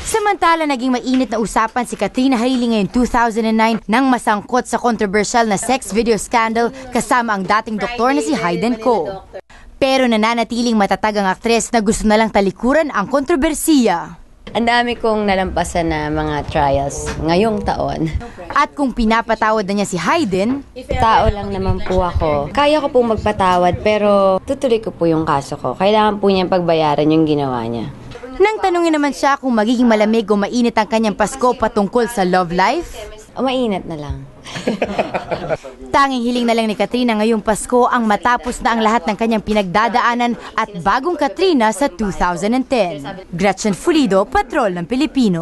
Samantala, naging mainit na usapan si Katrina Halili ngayong 2009 nang masangkot sa kontrobersyal na sex video scandal kasama ang dating doktor na si Hayden Kho. Pero nananatiling matatag ang aktres na gusto na lang talikuran ang kontrobersiya. Ang dami kong nalampasan na mga trials ngayong taon. At kung pinapatawad na niya si Hayden, tao lang naman po ako. Kaya ko pong magpatawad pero tutuloy ko po yung kaso ko. Kailangan po niyang pagbayaran yung ginawa niya. Nang tanungin naman siya kung magiging malamig o mainit ang kanyang Pasko patungkol sa love life, mainit na lang. Tanging hiling na lang ni Katrina ngayong Pasko ang matapos na ang lahat ng kanyang pinagdadaanan at bagong Katrina sa 2010. Gretchen Fullido, Patrol ng Pilipino.